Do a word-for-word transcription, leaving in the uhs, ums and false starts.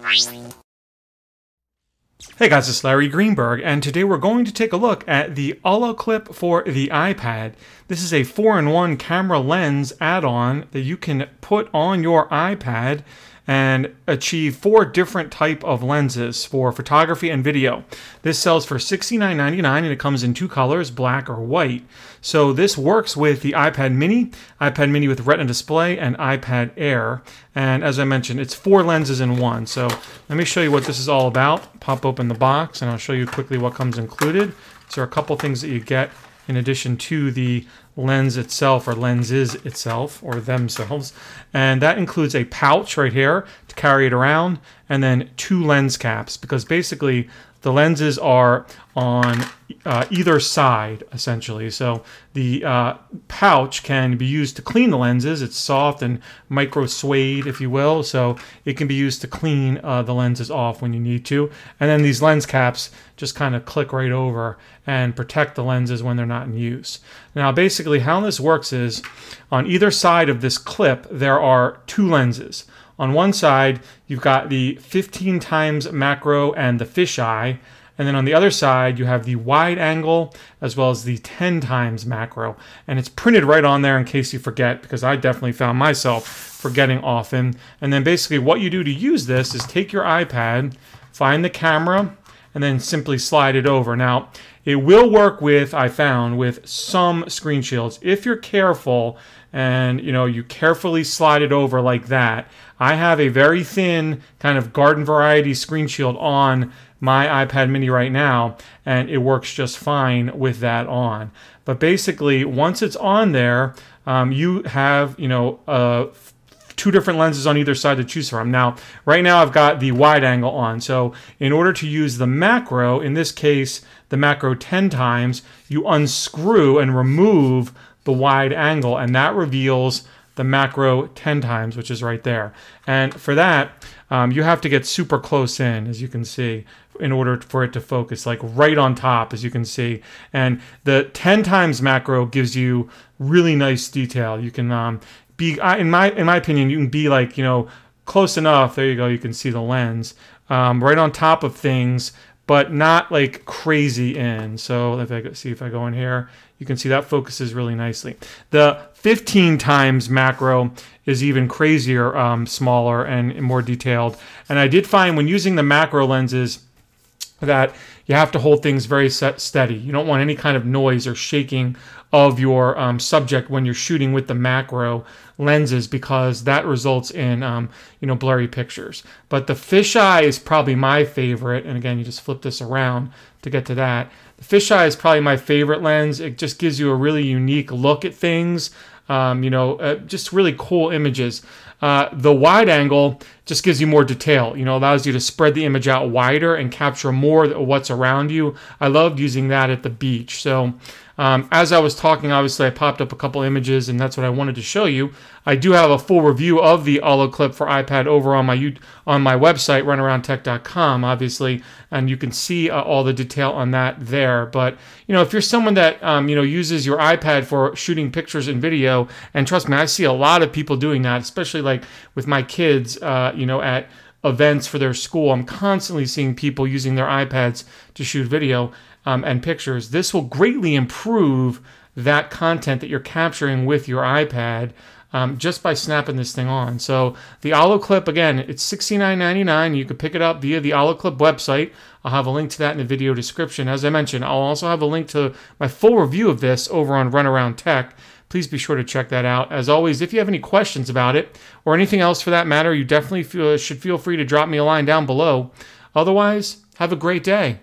Hey guys, it's Larry Greenberg, and today we're going to take a look at the olloclip for the iPad. This is a four in one camera lens add-on that you can put on your iPad and achieve four different type of lenses for photography and video. This sells for sixty-nine ninety-nine and it comes in two colors, black or white. So this works with the iPad mini, iPad mini with Retina display, and iPad Air. And as I mentioned, it's four lenses in one. So let me show you what this is all about. Pop open the box and I'll show you quickly what comes included. So there are a couple things that you get in addition to the lens itself, or lenses itself, or themselves. And that includes a pouch right here to carry it around, and then two lens caps, because basically the lenses are on uh, either side, essentially. So the uh, pouch can be used to clean the lenses. It's soft and micro-suede, if you will, so it can be used to clean uh, the lenses off when you need to. And then these lens caps just kind of click right over and protect the lenses when they're not in use. Now, basically, how this works is on either side of this clip, there are two lenses. On one side, you've got the fifteen times macro and the fisheye, and then on the other side, you have the wide angle as well as the ten times macro. And it's printed right on there in case you forget, because I definitely found myself forgetting often. And then basically what you do to use this is take your iPad, find the camera, and then simply slide it over. Now, it will work with, I found, with some screen shields. If you're careful and, you know, you carefully slide it over like that. I have a very thin kind of garden variety screen shield on my iPad mini right now, and it works just fine with that on. But basically, once it's on there, um, you have, you know, uh, two different lenses on either side to choose from. Now, right now I've got the wide angle on. So in order to use the macro, in this case, the macro ten times, you unscrew and remove the wide angle, and that reveals the macro ten times, which is right there. And for that, um, you have to get super close in, as you can see, in order for it to focus, like right on top, as you can see. And the ten times macro gives you really nice detail. You can um, be, in my in my opinion, you can be like, you know, close enough. There you go. You can see the lens um, right on top of things, but not like crazy in. So if I go, see if I go in here, you can see that focuses really nicely. The fifteen times macro is even crazier, um, smaller and more detailed. And I did find when using the macro lenses that you have to hold things very set, steady. You don't want any kind of noise or shaking of your um, subject when you're shooting with the macro lenses, because that results in um, you know, blurry pictures. But the fisheye is probably my favorite. And again, you just flip this around to get to that. The fisheye is probably my favorite lens. It just gives you a really unique look at things. Um, you know, uh, just really cool images. Uh, the wide angle just gives you more detail, you know, allows you to spread the image out wider and capture more of what's around you. I loved using that at the beach. So um, as I was talking, obviously I popped up a couple images, and that's what I wanted to show you. I do have a full review of the olloclip for iPad over on my on my website, runaround tech dot com, obviously, and you can see uh, all the detail on that there. But, you know, if you're someone that, um, you know, uses your iPad for shooting pictures and video, and trust me, I see a lot of people doing that, especially like with my kids, uh, you know, at events for their school. I'm constantly seeing people using their iPads to shoot video um, and pictures. This will greatly improve that content that you're capturing with your iPad um, just by snapping this thing on. So the olloclip, again, it's sixty-nine ninety-nine. You can pick it up via the olloclip website. I'll have a link to that in the video description. As I mentioned, I'll also have a link to my full review of this over on Runaround Tech. Please be sure to check that out. As always, if you have any questions about it or anything else for that matter, you definitely feel, should feel free to drop me a line down below. Otherwise, have a great day.